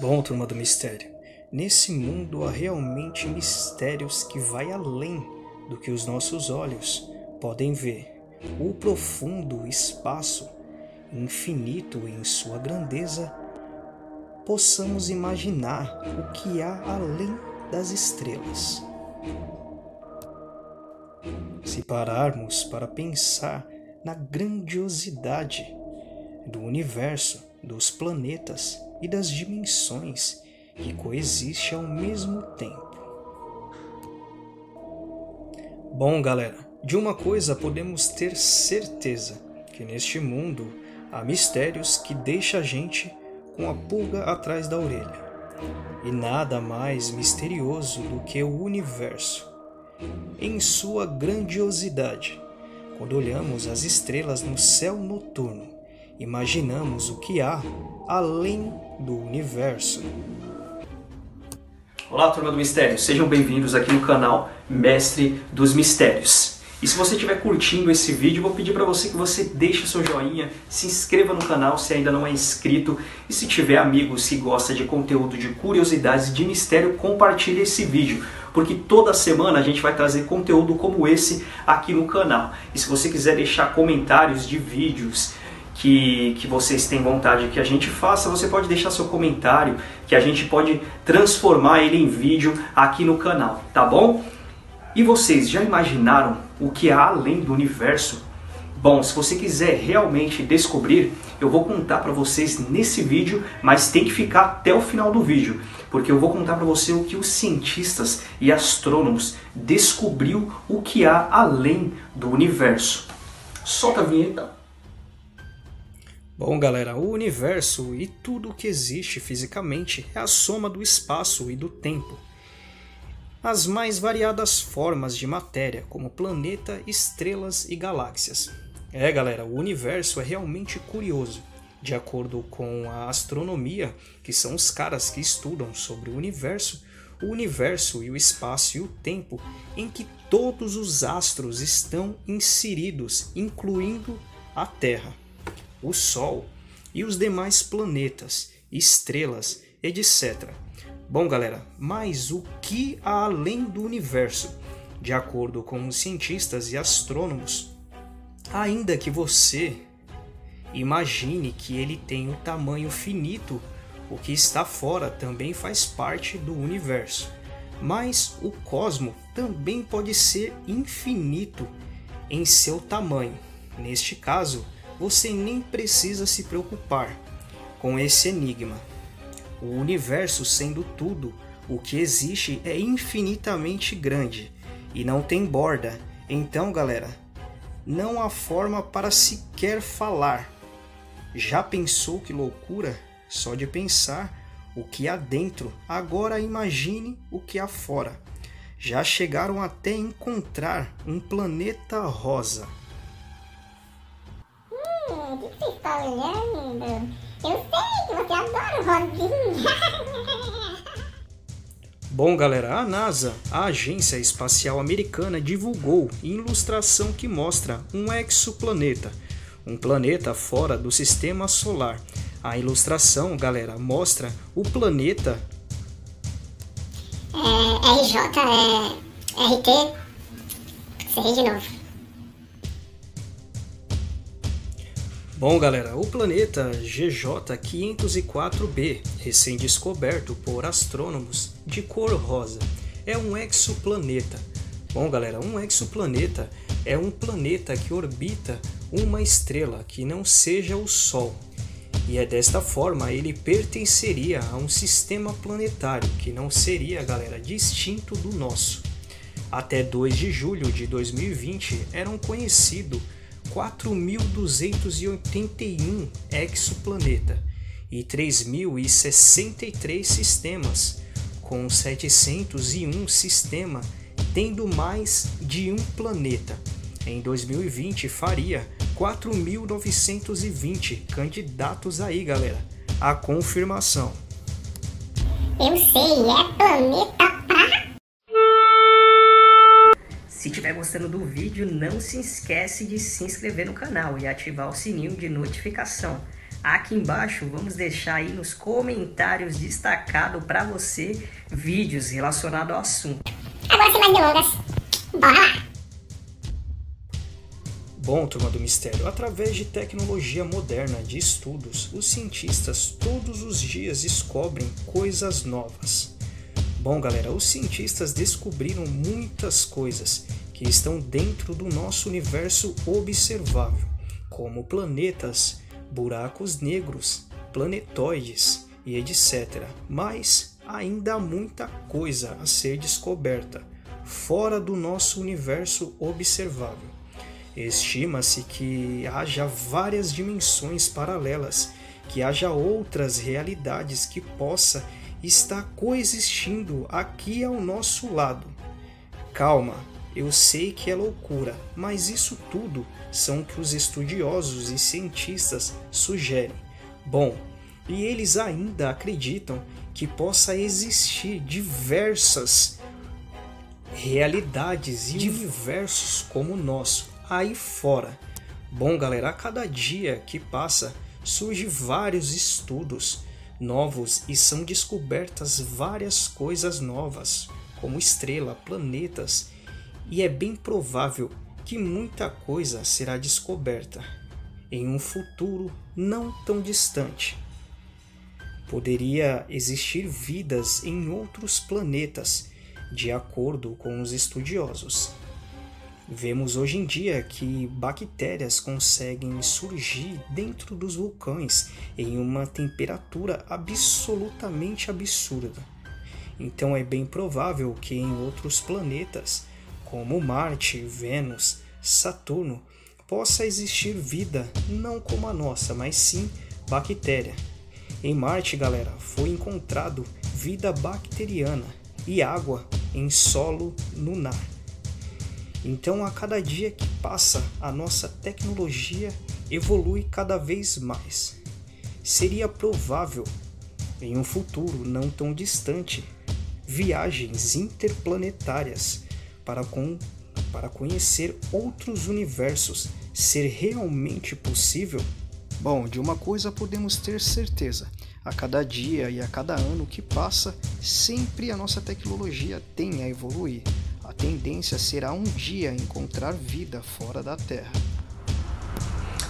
Bom, turma do mistério, nesse mundo há realmente mistérios que vai além do que os nossos olhos podem ver. O profundo espaço, infinito em sua grandeza, possamos imaginar o que há além das estrelas. Se pararmos para pensar na grandiosidade do universo, dos planetas e das dimensões que coexistem ao mesmo tempo. Bom, galera, de uma coisa podemos ter certeza, que neste mundo há mistérios que deixam a gente com a pulga atrás da orelha. E nada mais misterioso do que o universo, em sua grandiosidade. Quando olhamos as estrelas no céu noturno, imaginamos o que há além do universo. Olá, turma do mistério, sejam bem-vindos aqui no canal Mestre dos Mistérios. E se você estiver curtindo esse vídeo, vou pedir para você que você deixe seu joinha, se inscreva no canal se ainda não é inscrito, e se tiver amigos que gostam de conteúdo de curiosidades de mistério, compartilhe esse vídeo, porque toda semana a gente vai trazer conteúdo como esse aqui no canal. E se você quiser deixar comentários de vídeos que vocês têm vontade que a gente faça, você pode deixar seu comentário, que a gente pode transformar ele em vídeo aqui no canal, tá bom? E vocês já imaginaram o que há além do universo? Bom, se você quiser realmente descobrir, eu vou contar para vocês nesse vídeo, mas tem que ficar até o final do vídeo, porque eu vou contar para você o que os cientistas e astrônomos descobriu o que há além do universo. Solta a vinheta! Bom, galera, o universo e tudo o que existe fisicamente é a soma do espaço e do tempo. As mais variadas formas de matéria, como planeta, estrelas e galáxias. É, galera, o universo é realmente curioso. De acordo com a astronomia, que são os caras que estudam sobre o universo e o espaço e o tempo, em que todos os astros estão inseridos, incluindo a Terra, o Sol e os demais planetas, estrelas, etc. Bom, galera, mas o que há além do universo? De acordo com os cientistas e astrônomos, ainda que você imagine que ele tem um tamanho finito, o que está fora também faz parte do universo. Mas o cosmo também pode ser infinito em seu tamanho. Neste caso, você nem precisa se preocupar com esse enigma. O universo, sendo tudo o que existe, é infinitamente grande e não tem borda. Então, galera, não há forma para sequer falar. Já pensou que loucura? Só de pensar o que há dentro, agora imagine o que há fora. Já chegaram até encontrar um planeta rosa. O que você está olhando? Eu sei que você adora rosinha. Bom, galera, a NASA, a Agência Espacial Americana, divulgou ilustração que mostra um exoplaneta, um planeta fora do sistema solar. A ilustração, galera, mostra o planeta Bom, galera, o planeta GJ504b, recém-descoberto por astrônomos, de cor rosa, é um exoplaneta. Bom, galera, um exoplaneta é um planeta que orbita uma estrela que não seja o Sol. E é desta forma ele pertenceria a um sistema planetário que não seria, galera, distinto do nosso. Até 2 de julho de 2020 eram conhecidos 4.281 exoplanetas e 3.063 sistemas, com 701 sistemas tendo mais de um planeta. Em 2020 faria 4.920 candidatos aí, galera, à confirmação. Eu sei, é planeta pra... Se tiver você gostando do vídeo, não se esquece de se inscrever no canal e ativar o sininho de notificação. Aqui embaixo vamos deixar aí nos comentários destacado para você vídeos relacionados ao assunto. Agora sem mais delongas, bora lá! Bom, turma do mistério, através de tecnologia moderna de estudos, os cientistas todos os dias descobrem coisas novas. Bom, galera, os cientistas descobriram muitas coisas que estão dentro do nosso universo observável, como planetas, buracos negros, planetoides e etc. Mas ainda há muita coisa a ser descoberta fora do nosso universo observável. Estima-se que haja várias dimensões paralelas, que haja outras realidades que possa estar coexistindo aqui ao nosso lado. Calma, eu sei que é loucura, mas isso tudo são o que os estudiosos e cientistas sugerem. Bom, e eles ainda acreditam que possa existir diversas realidades e universos como o nosso aí fora. Bom, galera, a cada dia que passa surgem vários estudos novos e são descobertas várias coisas novas, como estrela, planetas, e é bem provável que muita coisa será descoberta em um futuro não tão distante. Poderia existir vidas em outros planetas, de acordo com os estudiosos. Vemos hoje em dia que bactérias conseguem surgir dentro dos vulcões em uma temperatura absolutamente absurda. Então é bem provável que em outros planetas, como Marte, Vênus, Saturno, possa existir vida não como a nossa, mas sim bactéria. Em Marte, galera, foi encontrado vida bacteriana e água em solo lunar. Então, a cada dia que passa, a nossa tecnologia evolui cada vez mais. Seria provável, em um futuro não tão distante, viagens interplanetárias para conhecer outros universos ser realmente possível? Bom, de uma coisa podemos ter certeza. A cada dia e a cada ano que passa, sempre a nossa tecnologia tem a evoluir. A tendência será um dia encontrar vida fora da Terra.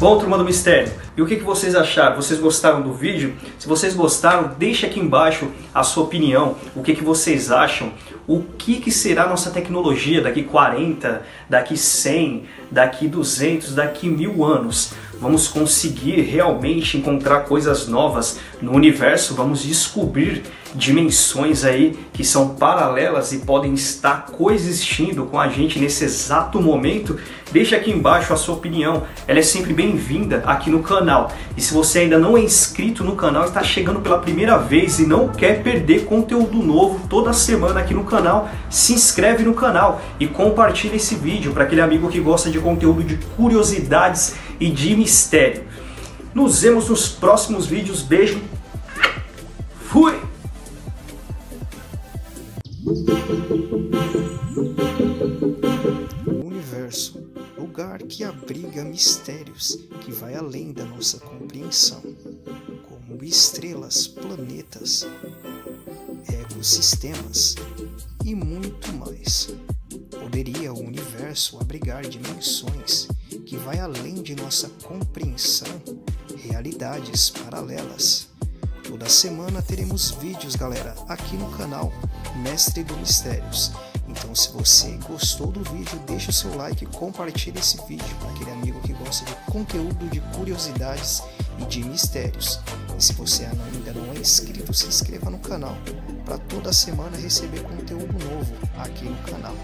Bom, turma do mistério, e o que vocês acharam? Vocês gostaram do vídeo? Se vocês gostaram, deixa aqui embaixo a sua opinião, o que vocês acham, o que será nossa tecnologia daqui 40, daqui 100, daqui 200, daqui 1000 anos. Vamos conseguir realmente encontrar coisas novas no universo, vamos descobrir dimensões aí que são paralelas e podem estar coexistindo com a gente nesse exato momento. Deixa aqui embaixo a sua opinião, ela é sempre bem-vinda aqui no canal. E se você ainda não é inscrito no canal, está chegando pela primeira vez e não quer perder conteúdo novo toda semana aqui no canal, se inscreve no canal e compartilha esse vídeo para aquele amigo que gosta de conteúdo de curiosidades e de mistério. Nos vemos nos próximos vídeos, beijo, fui! O universo, lugar que abriga mistérios que vai além da nossa compreensão, como estrelas, planetas, ecossistemas e muito mais. Poderia o universo abrigar dimensões que vai além de nossa compreensão, realidades paralelas. Toda semana teremos vídeos, galera, aqui no canal Mestre dos Mistérios. Então, se você gostou do vídeo, deixa o seu like e compartilha esse vídeo para aquele amigo que gosta de conteúdo de curiosidades e de mistérios. E se você ainda não é inscrito, se inscreva no canal para toda semana receber conteúdo novo aqui no canal.